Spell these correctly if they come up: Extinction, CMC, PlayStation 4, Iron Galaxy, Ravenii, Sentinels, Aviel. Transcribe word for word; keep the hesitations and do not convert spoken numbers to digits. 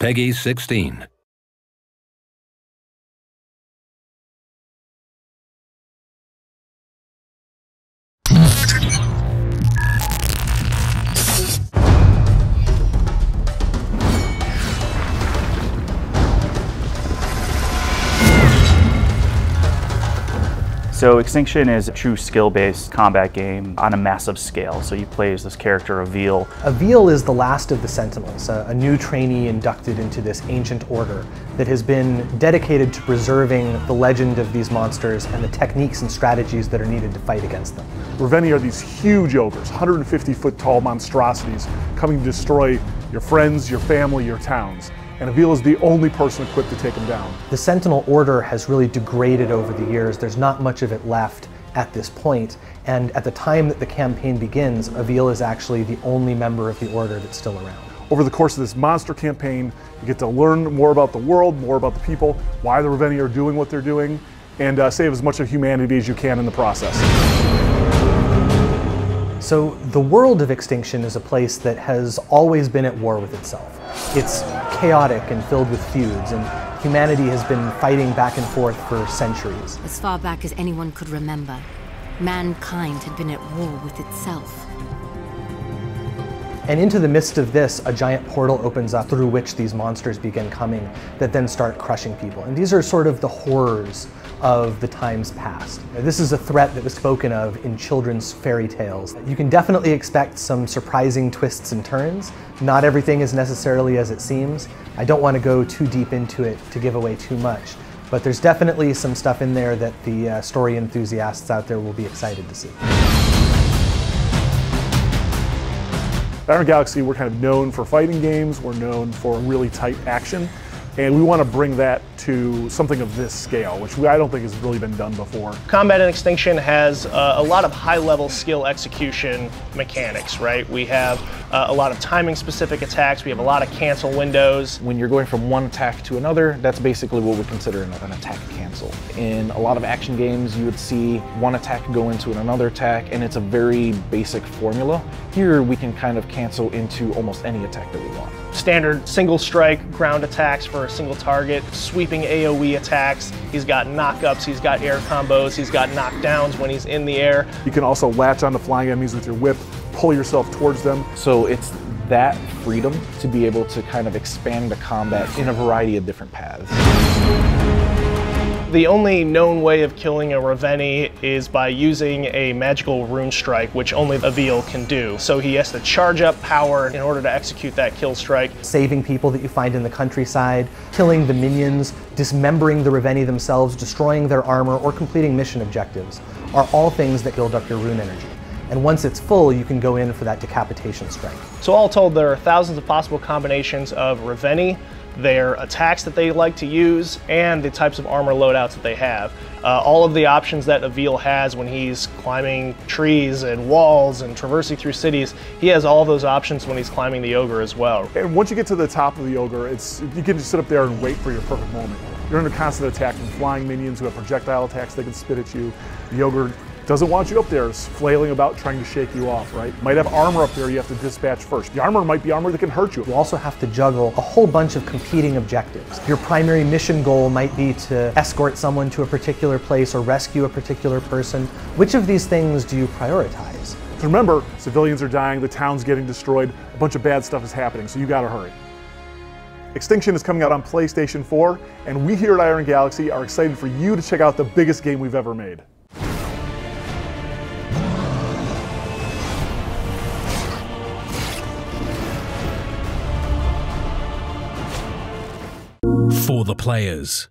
Peggy sixteen. So Extinction is a true skill-based combat game on a massive scale. So you play as this character, Aviel. Aviel is the last of the Sentinels, a, a new trainee inducted into this ancient order that has been dedicated to preserving the legend of these monsters and the techniques and strategies that are needed to fight against them. Ravenii are these huge ogres, one hundred fifty foot tall monstrosities coming to destroy your friends, your family, your towns. And Avil is the only person equipped to take him down. The Sentinel Order has really degraded over the years. There's not much of it left at this point, and at the time that the campaign begins, Avil is actually the only member of the Order that's still around. Over the course of this monster campaign, you get to learn more about the world, more about the people, why the Ravenii are doing what they're doing, and uh, save as much of humanity as you can in the process. So the world of Extinction is a place that has always been at war with itself. It's chaotic and filled with feuds, and humanity has been fighting back and forth for centuries. As far back as anyone could remember, mankind had been at war with itself. And into the midst of this, a giant portal opens up through which these monsters begin coming that then start crushing people. And these are sort of the horrors of the times past. This is a threat that was spoken of in children's fairy tales. You can definitely expect some surprising twists and turns. Not everything is necessarily as it seems. I don't want to go too deep into it to give away too much, but there's definitely some stuff in there that the uh, story enthusiasts out there will be excited to see. Iron Galaxy, we're kind of known for fighting games, we're known for really tight action, and we want to bring that to something of this scale, which I don't think has really been done before. Combat in Extinction has uh, a lot of high-level skill execution mechanics, right? We have uh, a lot of timing-specific attacks, we have a lot of cancel windows. When you're going from one attack to another, that's basically what we consider an, an attack cancel. In a lot of action games, you would see one attack go into another attack, and it's a very basic formula. Here, we can kind of cancel into almost any attack that we want. Standard single-strike ground attacks for a single target, sweeping A O E attacks. He's got knockups, he's got air combos, he's got knockdowns when he's in the air. You can also latch onto flying enemies with your whip, pull yourself towards them. So it's that freedom to be able to kind of expand the combat in a variety of different paths. The only known way of killing a Ravenii is by using a magical rune strike, which only Avil can do. So he has to charge up power in order to execute that kill strike. Saving people that you find in the countryside, killing the minions, dismembering the Ravenii themselves, destroying their armor, or completing mission objectives are all things that build up your rune energy. And once it's full, you can go in for that decapitation strike. So all told, there are thousands of possible combinations of Ravenii, their attacks that they like to use, and the types of armor loadouts that they have. Uh, all of the options that Avil has when he's climbing trees and walls and traversing through cities, he has all those options when he's climbing the ogre as well. And once you get to the top of the ogre, it's, you can just sit up there and wait for your perfect moment. You're under constant attack from flying minions who have projectile attacks they can spit at you. The ogre doesn't want you up there, is flailing about trying to shake you off, right? Might have armor up there you have to dispatch first. The armor might be armor that can hurt you. You also have to juggle a whole bunch of competing objectives. Your primary mission goal might be to escort someone to a particular place or rescue a particular person. Which of these things do you prioritize? Remember, civilians are dying, the town's getting destroyed, a bunch of bad stuff is happening, so you gotta hurry. Extinction is coming out on PlayStation four, and we here at Iron Galaxy are excited for you to check out the biggest game we've ever made. For the players.